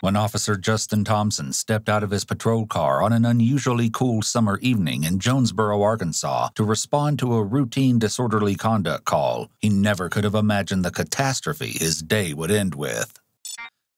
When Officer Justin Thompson stepped out of his patrol car on an unusually cool summer evening in Jonesboro, Arkansas, to respond to a routine disorderly conduct call, he never could have imagined the catastrophe his day would end with.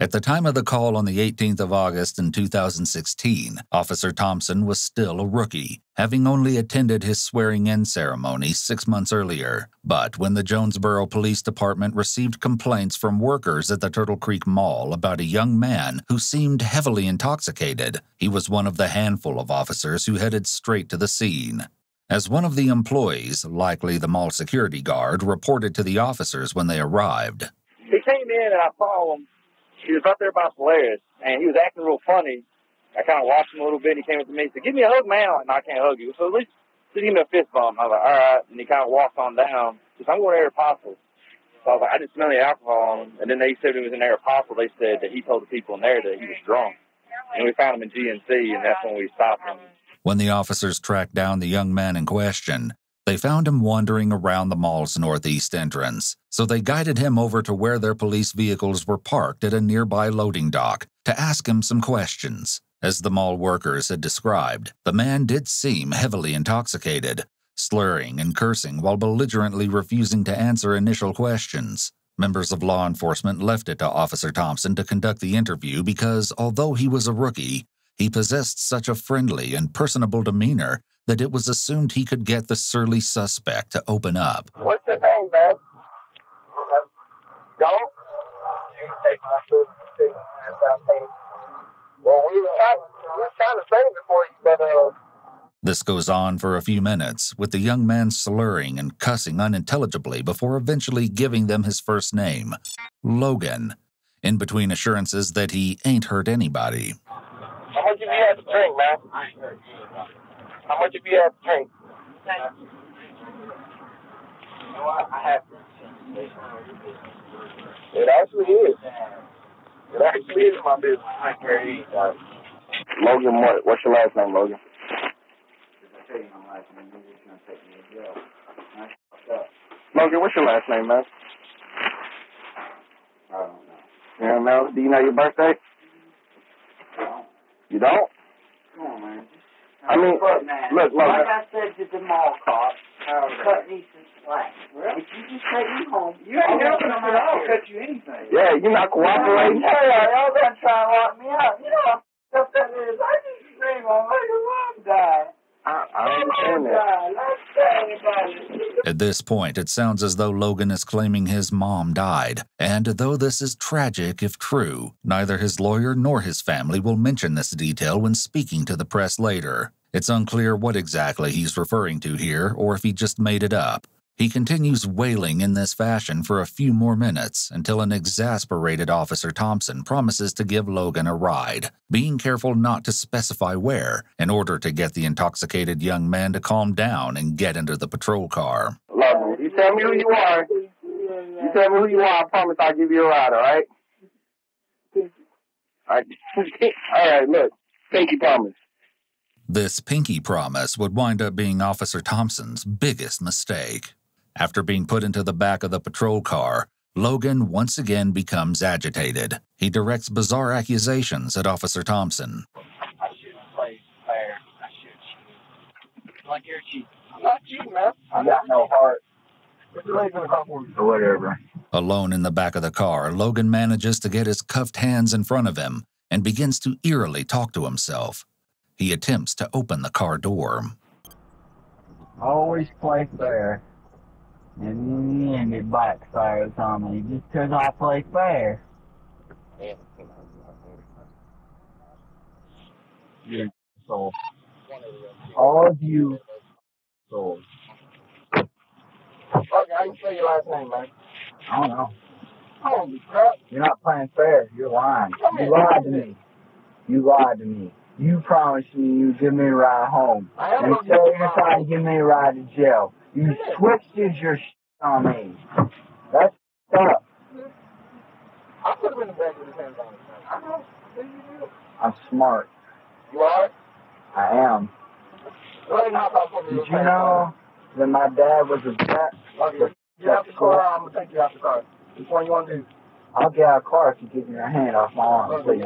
At the time of the call on the 18th of August in 2016, Officer Thompson was still a rookie, having only attended his swearing-in ceremony 6 months earlier. But when the Jonesboro Police Department received complaints from workers at the Turtle Creek Mall about a young man who seemed heavily intoxicated, he was one of the handful of officers who headed straight to the scene. As one of the employees, likely the mall security guard, reported to the officers when they arrived. He came in and I saw him. He was out there by Solaris, and he was acting real funny. I kind of watched him a little bit, and he came up to me and said, "Give me a hug, man." And I can't hug you. So at least give me a fist bump. I was like, all right. And he kind of walked on down. He said, "I'm going to Aéropostale." So I was like, I didn't smell any alcohol on him. And then they said when he was in Aéropostale, they said that he told the people in there that he was drunk. And we found him in GNC, and that's when we stopped him. When the officers tracked down the young man in question, they found him wandering around the mall's northeast entrance, so they guided him over to where their police vehicles were parked at a nearby loading dock to ask him some questions. As the mall workers had described, the man did seem heavily intoxicated, slurring and cursing while belligerently refusing to answer initial questions. Members of law enforcement left it to Officer Thompson to conduct the interview because, although he was a rookie, he possessed such a friendly and personable demeanor that it was assumed he could get the surly suspect to open up. "What's your name, man?" "Dog?" "You can take my children to see them as I say." "Well, we were trying to say before you said that." This goes on for a few minutes, with the young man slurring and cussing unintelligibly before eventually giving them his first name, Logan, in between assurances that he ain't hurt anybody. "How much have you had to drink, man?" "I ain't hurt you." "How much have you had to drink?" "No, I haven't." "It actually is. It actually is my business. I can't eat." "Logan, what's your last name, Logan?" "Logan, what's your last name, man?" "I don't know." "You don't know? Do you know your birthday?" "No." "You don't?" "Come on, man. I mean, look, like I said to the mall cop, cut me some slack. If you just take me home, you ain't helping them at all. Cut you anything. Yeah, you're not cooperating. Yeah, y'all gonna try to lock me out. You know how stuff that is. I just scream on my mom die. At this point, it sounds as though Logan is claiming his mom died, and though this is tragic if true, neither his lawyer nor his family will mention this detail when speaking to the press later. It's unclear what exactly he's referring to here, or if he just made it up. He continues wailing in this fashion for a few more minutes until an exasperated Officer Thompson promises to give Logan a ride, being careful not to specify where, in order to get the intoxicated young man to calm down and get into the patrol car. "Logan, you tell me who you are. You tell me who you are, I promise I'll give you a ride, all right? All right, look, pinky promise." This pinky promise would wind up being Officer Thompson's biggest mistake. After being put into the back of the patrol car, Logan once again becomes agitated. He directs bizarre accusations at Officer Thompson. "I should have played fair. I should have cheated. Like you're cheating." "I'm not cheating, man. I got no heart. It's really gonna come for me or whatever." Alone in the back of the car, Logan manages to get his cuffed hands in front of him and begins to eerily talk to himself. He attempts to open the car door. "Always play fair. And in the end, it backfires on me just because I play fair." "You souls. All of you souls." "Okay, I can say your last name, man." "I don't know." "Holy crap. You're not playing fair. You're lying. You lied to me. You promised me you'd give me a ride home. And so you're trying to give me a ride to jail. You twisted your shit on me. That's up." "I could have been the best of the same time. I know. I'm smart." "You are?" "I am." "Did you know Then my dad was a vet. Get out the car. I'm going to take you out the car. Which one you want to do? I'll get out of the car if you give me your hand off my arm, please.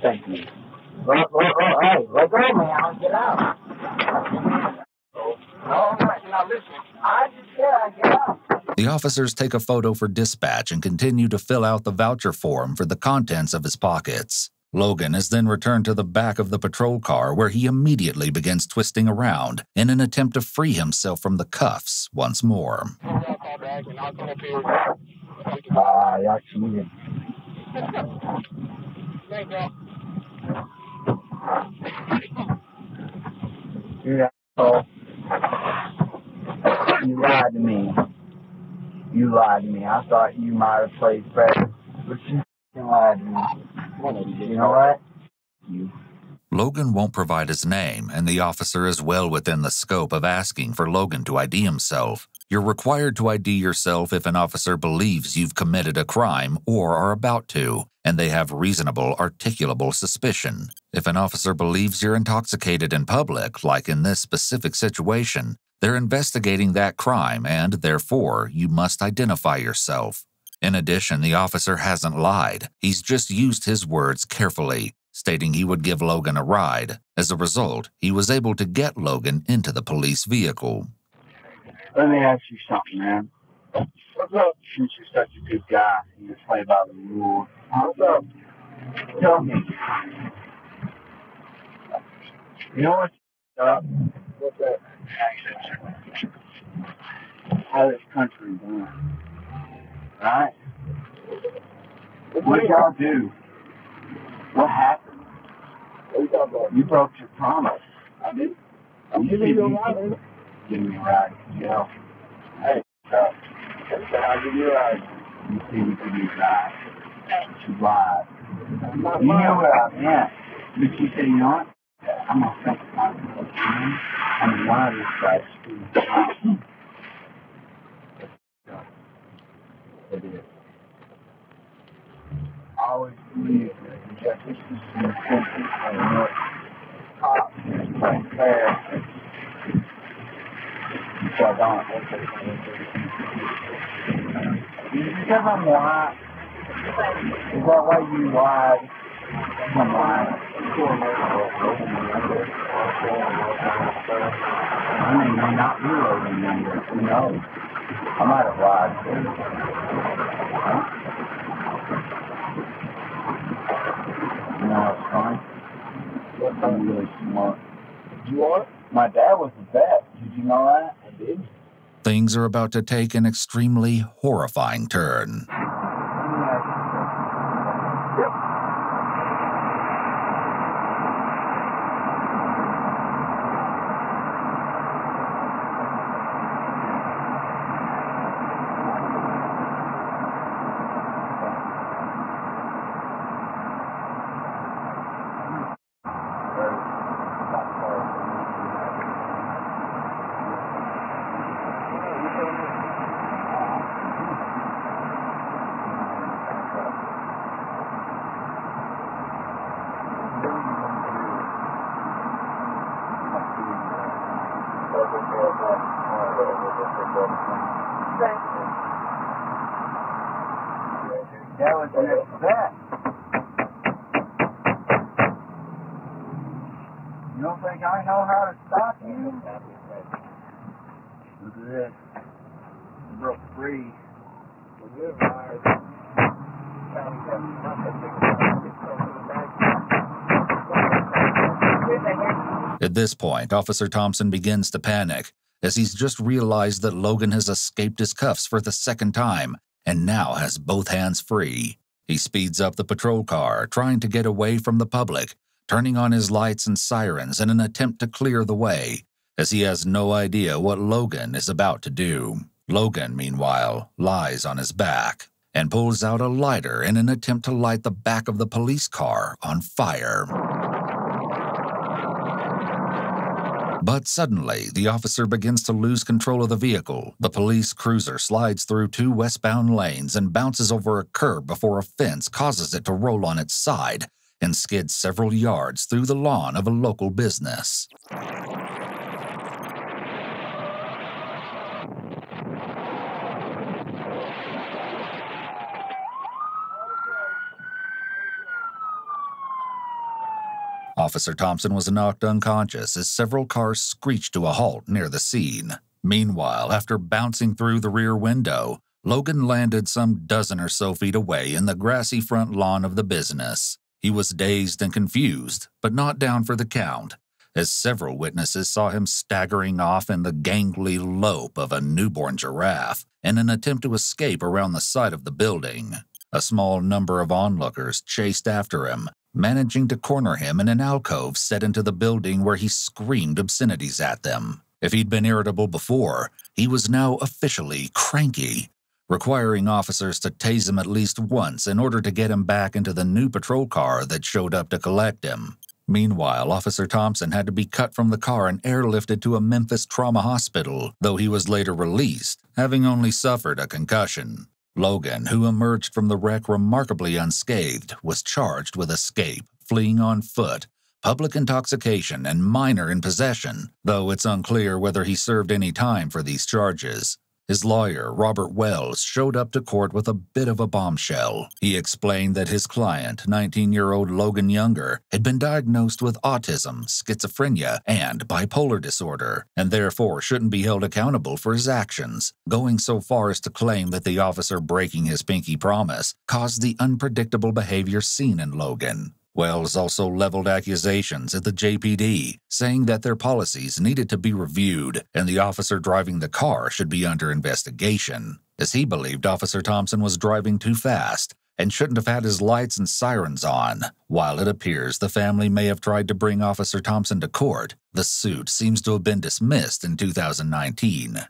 Thank you. Hey, let go, man. Get out. All right, now listen. I just gotta get out. The officers take a photo for dispatch and continue to fill out the voucher form for the contents of his pockets. Logan is then returned to the back of the patrol car, where he immediately begins twisting around in an attempt to free himself from the cuffs once more. You lied to me. You lied to me. I thought you might have played fair, but you lied to me. You know what? You. Logan won't provide his name, and the officer is well within the scope of asking for Logan to ID himself. You're required to ID yourself if an officer believes you've committed a crime or are about to, and they have reasonable, articulable suspicion. If an officer believes you're intoxicated in public, like in this specific situation, they're investigating that crime, and therefore, you must identify yourself. In addition, the officer hasn't lied. He's just used his words carefully, stating he would give Logan a ride. As a result, he was able to get Logan into the police vehicle. Let me ask you something, man. What's up? Since you're such a good guy, you just play by the rules. What's up? Tell me. You know what's up? What's that? How this country is going. Right? What did y'all do? What happened? What are you talking about? You broke your promise. I did. I'm giving you a ride. Give me a ride. Yeah. Hey, I'll give you a ride. You see me give you a ride. You lied. You know where I'm at. But you say you aren't. I'm going to think about it. I'm lying to try to it is. I always believe that justice is in the country and what cops and fair. So I don't. Because I'm lying. Is that why you lied? I'm lying. I mean, I'm not Logan Younger. Who knows? I might have lied to him. You know what's funny? I'm really smart. You are? My dad was the best. Did you know that? I did. Things are about to take an extremely horrifying turn. At this point, Officer Thompson begins to panic, as he's just realized that Logan has escaped his cuffs for the second time and now has both hands free. He speeds up the patrol car, trying to get away from the public, turning on his lights and sirens in an attempt to clear the way, as he has no idea what Logan is about to do. Logan, meanwhile, lies on his back and pulls out a lighter in an attempt to light the back of the police car on fire. But suddenly, the officer begins to lose control of the vehicle. The police cruiser slides through two westbound lanes and bounces over a curb before a fence causes it to roll on its side and skids several yards through the lawn of a local business. Officer Thompson was knocked unconscious as several cars screeched to a halt near the scene. Meanwhile, after bouncing through the rear window, Logan landed some dozen or so feet away in the grassy front lawn of the business. He was dazed and confused, but not down for the count, as several witnesses saw him staggering off in the gangly lope of a newborn giraffe in an attempt to escape around the side of the building. A small number of onlookers chased after him, managing to corner him in an alcove set into the building where he screamed obscenities at them. If he'd been irritable before, he was now officially cranky, requiring officers to tase him at least once in order to get him back into the new patrol car that showed up to collect him. Meanwhile, Officer Thompson had to be cut from the car and airlifted to a Memphis trauma hospital, though he was later released, having only suffered a concussion. Logan, who emerged from the wreck remarkably unscathed, was charged with escape, fleeing on foot, public intoxication, and minor in possession, though it's unclear whether he served any time for these charges. His lawyer, Robert Wells, showed up to court with a bit of a bombshell. He explained that his client, 19-year-old Logan Younger, had been diagnosed with autism, schizophrenia, and bipolar disorder, and therefore shouldn't be held accountable for his actions, going so far as to claim that the officer breaking his pinky promise caused the unpredictable behavior seen in Logan. Wells also leveled accusations at the JPD, saying that their policies needed to be reviewed and the officer driving the car should be under investigation, as he believed Officer Thompson was driving too fast and shouldn't have had his lights and sirens on. While it appears the family may have tried to bring Officer Thompson to court, the suit seems to have been dismissed in 2019.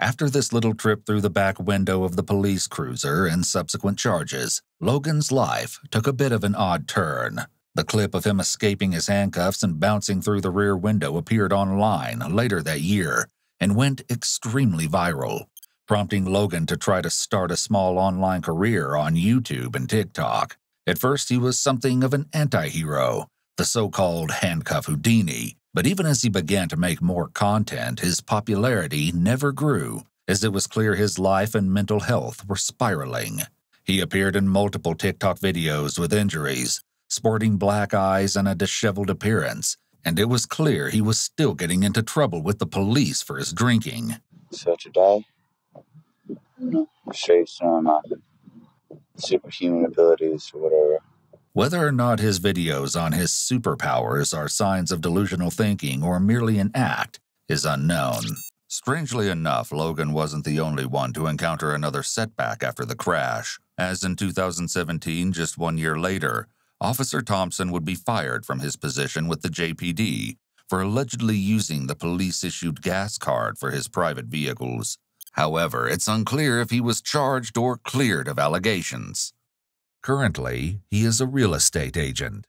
After this little trip through the back window of the police cruiser and subsequent charges, Logan's life took a bit of an odd turn. The clip of him escaping his handcuffs and bouncing through the rear window appeared online later that year and went extremely viral, prompting Logan to try to start a small online career on YouTube and TikTok. At first, he was something of an anti-hero, the so-called handcuff Houdini. But even as he began to make more content, his popularity never grew, as it was clear his life and mental health were spiraling. He appeared in multiple TikTok videos with injuries, sporting black eyes and a disheveled appearance, and it was clear he was still getting into trouble with the police for his drinking. So today, show you some superhuman abilities or whatever. Whether or not his videos on his superpowers are signs of delusional thinking or merely an act is unknown. Strangely enough, Logan wasn't the only one to encounter another setback after the crash, as in 2017, just 1 year later, Officer Thompson would be fired from his position with the JPD for allegedly using the police-issued gas card for his private vehicles. However, it's unclear if he was charged or cleared of allegations. Currently, he is a real estate agent